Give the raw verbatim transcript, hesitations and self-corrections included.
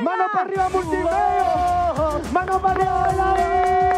Mano para arriba, Multimedios. Mano para arriba,